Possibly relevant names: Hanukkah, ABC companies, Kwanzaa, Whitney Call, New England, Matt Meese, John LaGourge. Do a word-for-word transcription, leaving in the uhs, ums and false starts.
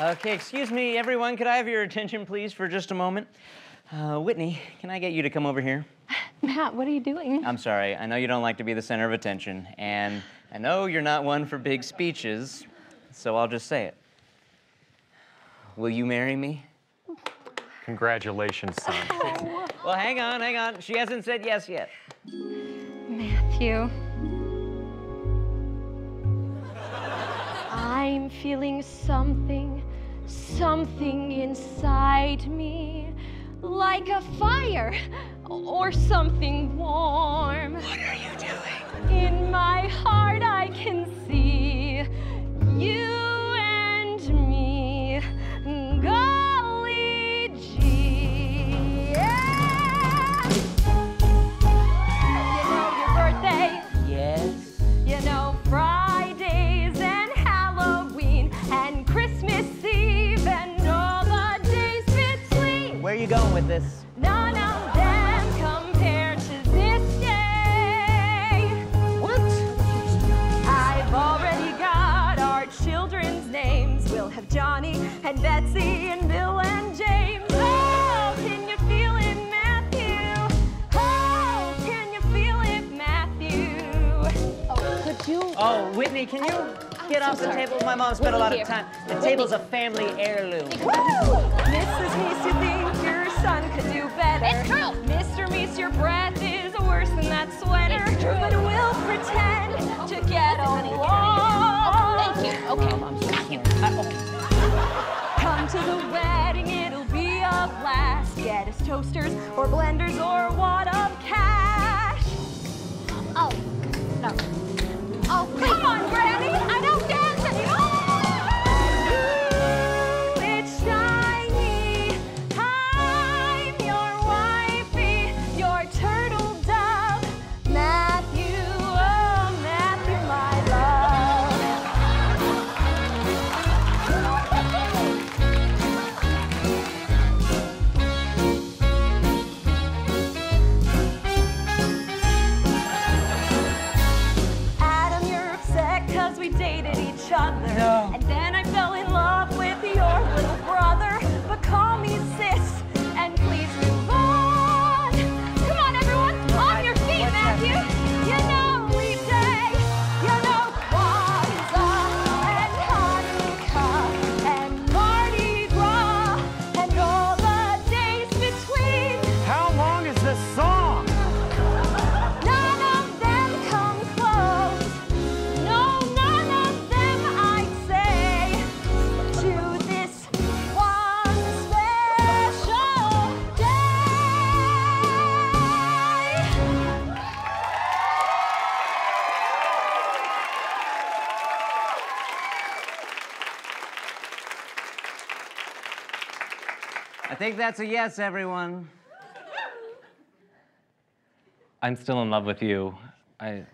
Okay, excuse me, everyone. Could I have your attention, please, for just a moment? Uh, Whitney, can I get you to come over here? Matt, what are you doing? I'm sorry. I know you don't like to be the center of attention, and I know you're not one for big speeches, so I'll just say it. Will you marry me? Congratulations, son. Oh. Well, hang on, hang on. She hasn't said yes yet. Matthew. I'm feeling something, something inside me, like a fire or something warm. What are you doing? In my heart I can see you and me. Golly gee. Yeah. You know your birthday? Yes. You know Friday? Where are you going with this? None of them compare to this day. What? I've already got our children's names. We'll have Johnny and Betsy and Bill and James. Oh, can you feel it, Matthew? Oh, can you feel it, Matthew? Oh, could you? Oh, Whitney, can you I, get off so the sorry. table? My mom spent Whitney a lot here. of time. The Whitney. table's a family heirloom. Woo! Missus Meese, you think son could do better. It's true. Mister Meese, your breath is worse than that sweater. It's true. But we'll pretend oh, to get along. Thank you. Okay, Mom. Thank you. Uh, okay. Come to the wedding, it'll be a blast. Get us toasters or blenders or wad of cash. Oh, no. Oh, please. Come on, Granny. I don't dance anymore. No. And then I fell in love with your little brother, but call me sis, and please move on. Come on, everyone, on your feet, Matthew. You know leap day, you know Kwanzaa, and Hanukkah, and Mardi Gras, and all the days between. How long is this song? None of them come close. No, none of them. I think that's a yes, everyone. I'm still in love with you. I.